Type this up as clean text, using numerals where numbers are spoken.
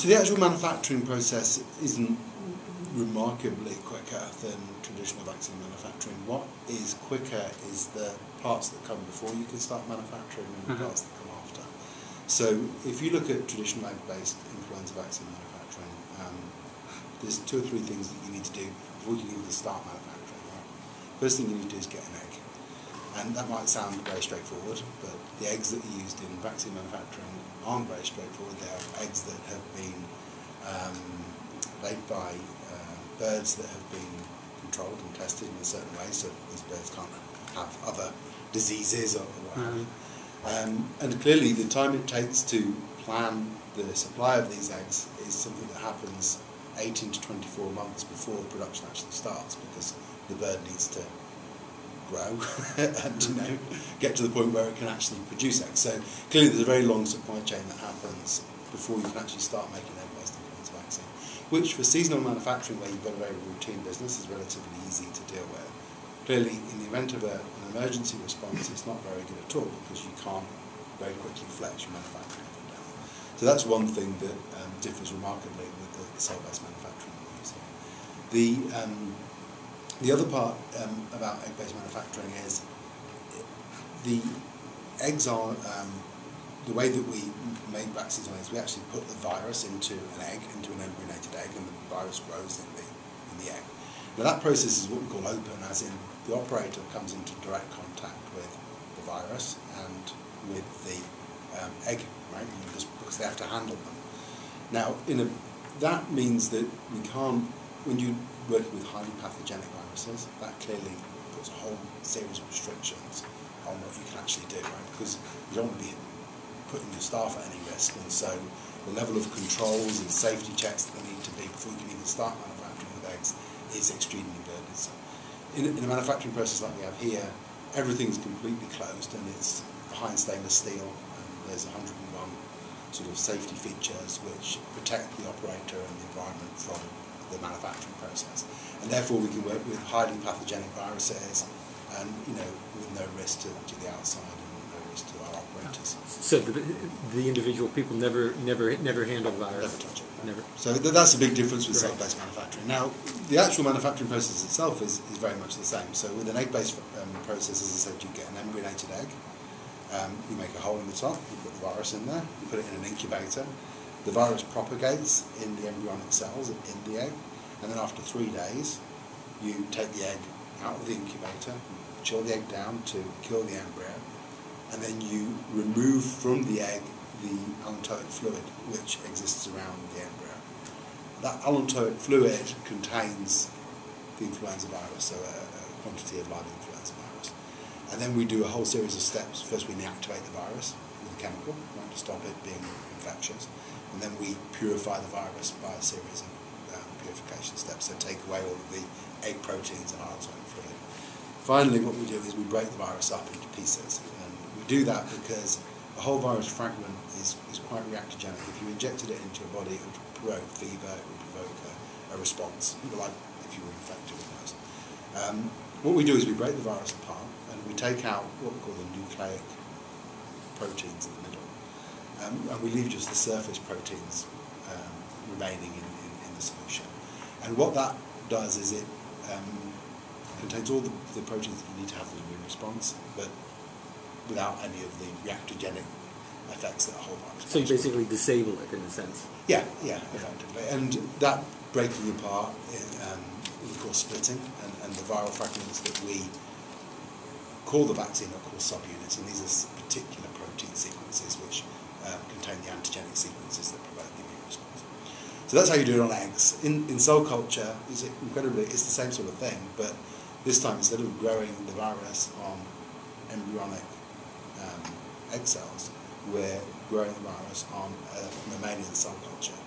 So the actual manufacturing process isn't remarkably quicker than traditional vaccine manufacturing. What is quicker is the parts that come before you can start manufacturing and the parts that come after. So if you look at traditional egg-based influenza vaccine manufacturing, there's two or three things that you need to do before you even start manufacturing. Right? First thing you need to do is get an egg. And that might sound very straightforward, but the eggs that are used in vaccine manufacturing aren't very straightforward. They are eggs that have been laid by birds that have been controlled and tested in a certain way, so these birds can't have other diseases or whatever. And clearly the time it takes to plan the supply of these eggs is something that happens 18 to 24 months before production actually starts, because the bird needs to grow and get to the point where it can actually produce eggs. So clearly there's a very long supply chain that happens before you can actually start making egg-based influenza vaccine, which for seasonal manufacturing where you've got a very routine business is relatively easy to deal with. Clearly in the event of an emergency response it's not very good at all, because you can't very quickly flex your manufacturing up and down. So that's one thing that differs remarkably with the cell-based manufacturing we use here. The other part about egg-based manufacturing is the eggs are, the way that we make vaccines on is we actually put the virus into an egg, into an embryonated egg, and the virus grows in the egg. Now that process is what we call open, as in the operator comes into direct contact with the virus and with the egg, right? Because they have to handle them. Now that means that we can't, when you working with highly pathogenic viruses, that clearly puts a whole series of restrictions on what you can actually do, right? Because you don't want to be putting your staff at any risk, and so the level of controls and safety checks that there need to be before you can even start manufacturing with eggs is extremely burdensome. In a manufacturing process like we have here, everything's completely closed and it's behind stainless steel, and there's 101 sort of safety features which protect the operator and the environment from the manufacturing process, and therefore we can work with highly pathogenic viruses, and with no risk to the outside and no risk to our operators. So the individual people never handle virus. Never touch it. No. Never. So that's a big difference with cell-based manufacturing. Now, the actual manufacturing process itself is very much the same. So with an egg-based process, as I said, you get an embryonated egg, you make a hole in the top, you put the virus in there, you put it in an incubator. The virus propagates in the embryonic cells in the egg, and then after 3 days you take the egg out of the incubator, chill the egg down to kill the embryo, and then you remove from the egg the allantoic fluid which exists around the embryo. That allantoic fluid contains the influenza virus, so a quantity of live influenza virus. And then we do a whole series of steps. First we inactivate the virus with a chemical, right, to stop it being infectious. And then we purify the virus by a series of purification steps, so take away all of the egg proteins and allantoic fluid. Finally, what we do is we break the virus up into pieces, and we do that because a whole virus fragment is quite reactogenic. If you injected it into your body, it would provoke fever, it would provoke a response, like if you were infected with those. What we do is we break the virus apart, and we take out what we call the nucleic proteins in the middle. And we leave just the surface proteins remaining in the solution. And what that does is it contains all the proteins that you need to have for the immune response, but without any of the reactogenic effects that a whole virus. So you basically disable it in a sense. Yeah, effectively. And that breaking apart is we call splitting, and the viral fragments that we call the vaccine are called subunits, and these are particular protein sequences which contain the antigenic sequences that provoke the immune response. So that's how you do it on eggs. In cell culture, it's the same sort of thing, but this time instead of growing the virus on embryonic egg cells, we're growing the virus on a mammalian cell culture.